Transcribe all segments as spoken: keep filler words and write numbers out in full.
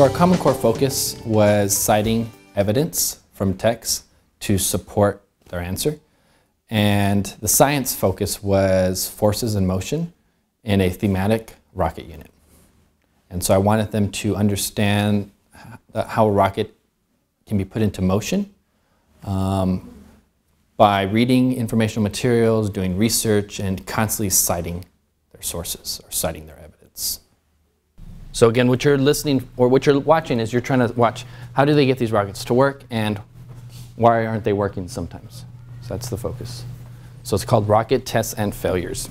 So our Common Core focus was citing evidence from texts to support their answer. And the science focus was forces in motion in a thematic rocket unit. And so I wanted them to understand how a rocket can be put into motion um, by reading informational materials, doing research, and constantly citing their sources or citing their evidence. So again, what you're listening or what you're watching is you're trying to watch how do they get these rockets to work and why aren't they working sometimes. So that's the focus. So it's called Rocket Tests and Failures.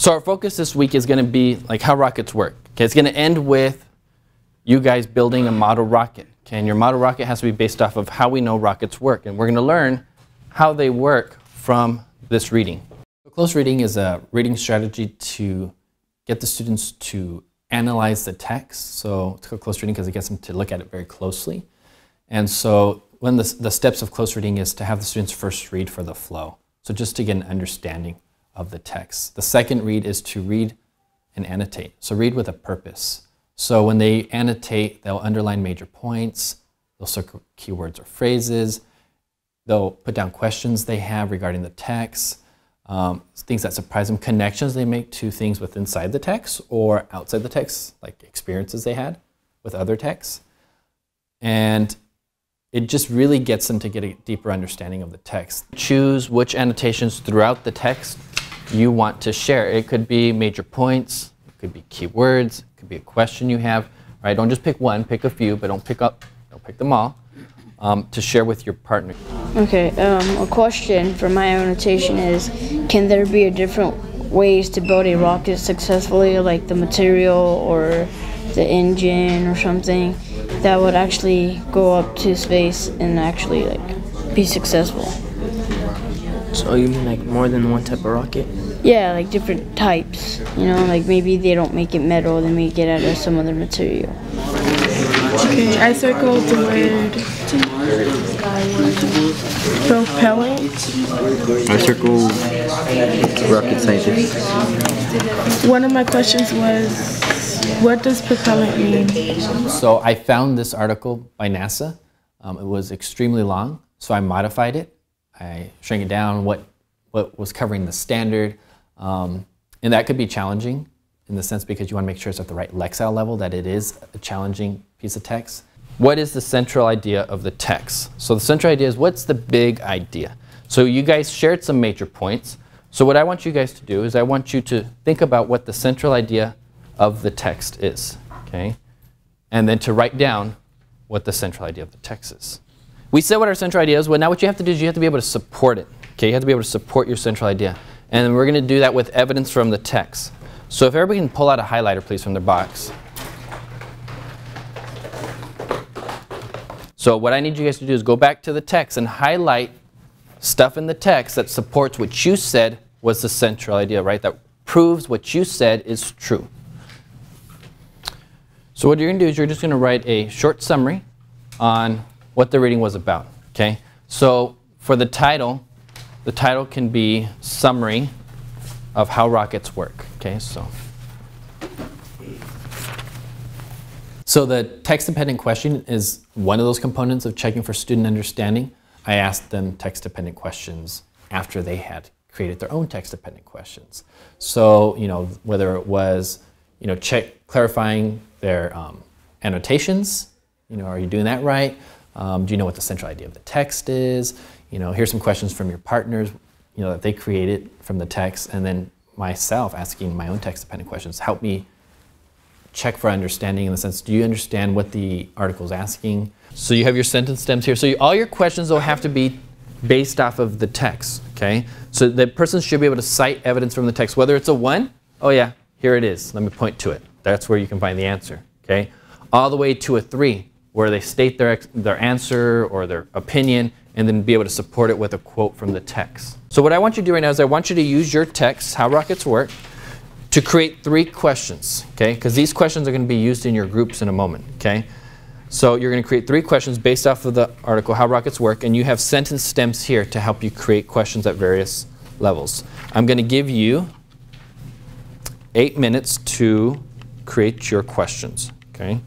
So our focus this week is going to be like how rockets work. Okay, it's going to end with you guys building a model rocket. Okay, and your model rocket has to be based off of how we know rockets work. And we're going to learn how they work from this reading. So close reading is a reading strategy to get the students to analyze the text. So it's called close reading because it gets them to look at it very closely. And so one of the, the steps of close reading is to have the students first read for the flow. So just to get an understanding of the text. The second read is to read and annotate. So read with a purpose. So when they annotate, they'll underline major points, they'll circle keywords or phrases, they'll put down questions they have regarding the text, um, things that surprise them, connections they make to things within inside the text or outside the text, like experiences they had with other texts. And it just really gets them to get a deeper understanding of the text. Choose which annotations throughout the text you want to share. It could be major points, it could be keywords, it could be a question you have. All right, don't just pick one, pick a few, but don't pick up, don't pick them all um, to share with your partner. Okay, um, a question for my annotation is, can there be a different ways to build a rocket successfully, like the material or the engine or something that would actually go up to space and actually like be successful? So you mean like more than one type of rocket? Yeah, like different types. You know, like maybe they don't make it metal, they make it out of some other material. Okay, I circled the word propellant. I circled rocket scientist. One of my questions was, what does propellant mean? So I found this article by NASA. Um, it was extremely long, so I modified it. I shrank it down, what, what was covering the standard. Um, and that could be challenging in the sense because you want to make sure it's at the right Lexile level, that it is a challenging piece of text. What is the central idea of the text? So the central idea is what's the big idea? So you guys shared some major points. So what I want you guys to do is I want you to think about what the central idea of the text is, okay? And then to write down what the central idea of the text is. We said what our central idea is. Well, now what you have to do is you have to be able to support it, okay? You have to be able to support your central idea. And we're gonna do that with evidence from the text. So if everybody can pull out a highlighter, please, from their box. So what I need you guys to do is go back to the text and highlight stuff in the text that supports what you said was the central idea, right? That proves what you said is true. So what you're going to do is you're just going to write a short summary on what the reading was about, okay? So for the title, the title can be Summary of How Rockets Work, okay? So, so the text-dependent question is one of those components of checking for student understanding. I asked them text-dependent questions after they had created their own text-dependent questions. So, you know, whether it was, you know, check clarifying their um, annotations. You know, are you doing that right? Um, do you know what the central idea of the text is? You know, here's some questions from your partners, you know, that they created from the text, and then myself asking my own text-dependent questions. Help me check for understanding in the sense, do you understand what the article is asking? So you have your sentence stems here. So you, all your questions will have to be based off of the text, okay? So the person should be able to cite evidence from the text, whether it's a one, oh yeah, here it is, let me point to it. That's where you can find the answer, okay? All the way to a three, where they state their, their answer or their opinion and then be able to support it with a quote from the text. So what I want you to do right now is I want you to use your text, How Rockets Work, to create three questions, okay? Because these questions are going to be used in your groups in a moment, okay? So you're going to create three questions based off of the article, How Rockets Work, and you have sentence stems here to help you create questions at various levels. I'm going to give you eight minutes to create your questions, okay?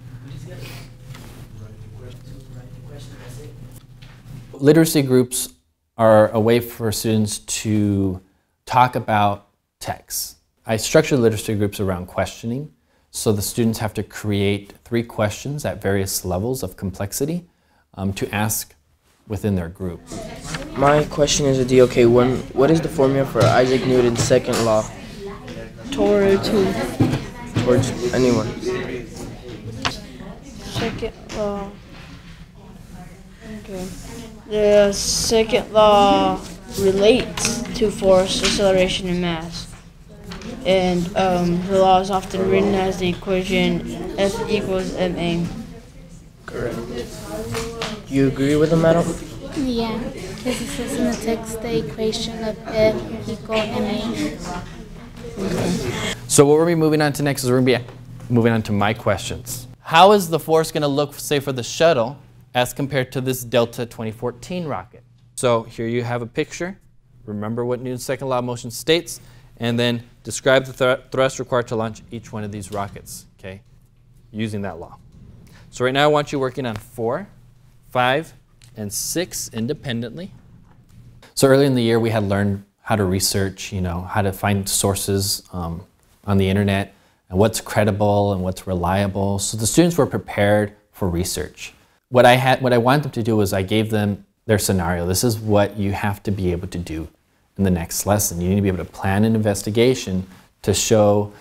Literacy groups are a way for students to talk about texts. I structure literacy groups around questioning, so the students have to create three questions at various levels of complexity um, to ask within their group. My question is a D O K one. What is the formula for Isaac Newton's second law? Torah two. Torah two, anyone. Second law. Okay. The second law relates to force, acceleration, and mass. And um, the law is often written as the equation F equals ma. Correct. Do you agree with them, madam? Yeah, because it says in the text the equation of F equals ma. Okay. So what we're going to be moving on to next is we're going to be moving on to my questions. How is the force going to look, say, for the shuttle as compared to this Delta twenty fourteen rocket? So here you have a picture. Remember what Newton's second law of motion states, and then describe the thr thrust required to launch each one of these rockets, okay, using that law. So right now I want you working on four, five, and six independently. So early in the year we had learned how to research, you know, how to find sources um, on the internet, and what's credible and what's reliable. So the students were prepared for research. What I had, what I wanted them to do was I gave them their scenario. This is what you have to be able to do in the next lesson. You need to be able to plan an investigation to show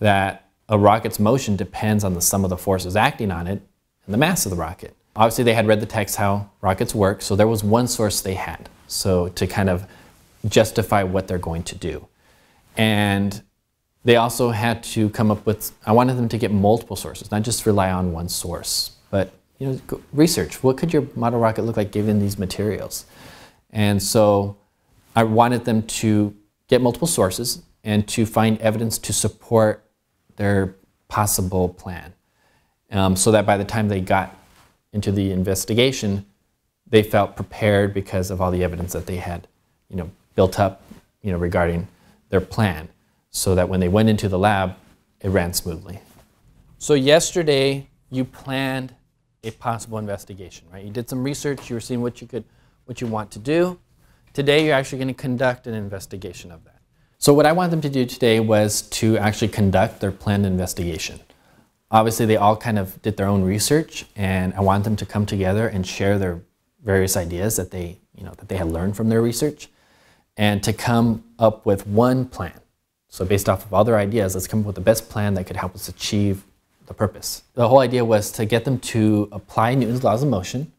that a rocket's motion depends on the sum of the forces acting on it and the mass of the rocket. Obviously they had read the text, How Rockets Work, so there was one source they had, so to kind of justify what they're going to do. And they also had to come up with, I wanted them to get multiple sources, not just rely on one source, but you know, research. What could your model rocket look like given these materials? And so I wanted them to get multiple sources and to find evidence to support their possible plan, um, so that by the time they got into the investigation, they felt prepared because of all the evidence that they had, you know, built up, you know, regarding their plan, so that when they went into the lab, it ran smoothly. So yesterday, you planned a possible investigation, right? You did some research, you were seeing what you could, what you want to do. Today you're actually going to conduct an investigation of that. So what I wanted them to do today was to actually conduct their planned investigation. Obviously they all kind of did their own research, and I wanted them to come together and share their various ideas that they, you know, that they had learned from their research, and to come up with one plan. So based off of all their ideas, let's come up with the best plan that could help us achieve the purpose. The whole idea was to get them to apply Newton's laws of motion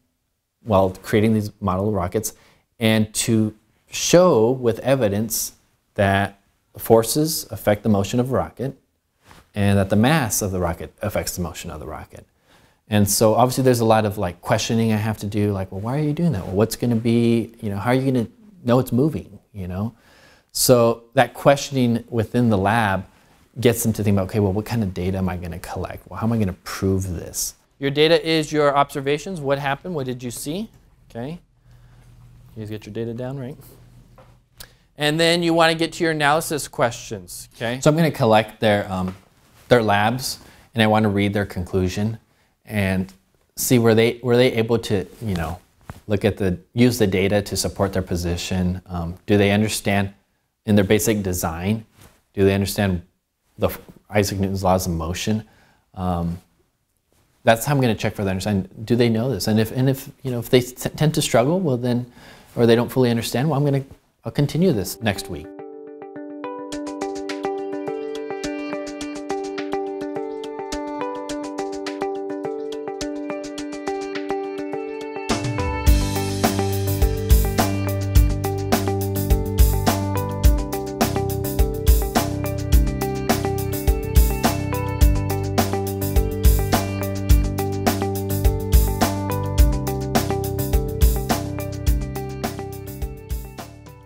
while creating these model rockets, and to show with evidence that the forces affect the motion of a rocket and that the mass of the rocket affects the motion of the rocket. And so obviously there's a lot of like questioning I have to do, like, well, why are you doing that? Well, what's going to be, you know, how are you going to know it's moving, you know? So that questioning within the lab gets them to think about, okay, well, what kind of data am I going to collect? Well, how am I going to prove this? Your data is your observations. What happened? What did you see? Okay. You guys get your data down, right? And then you want to get to your analysis questions, okay? So I'm going to collect their, um, their labs, and I want to read their conclusion and see were they, were they able to, you know, look at the, use the data to support their position. Um, do they understand in their basic design? Do they understand the Isaac Newton's laws of motion? Um, that's how I'm going to check for their understanding. Do they know this? And if, and if, you know, if they tend to struggle, well then, or they don't fully understand, well, I'm going to I'll continue this next week.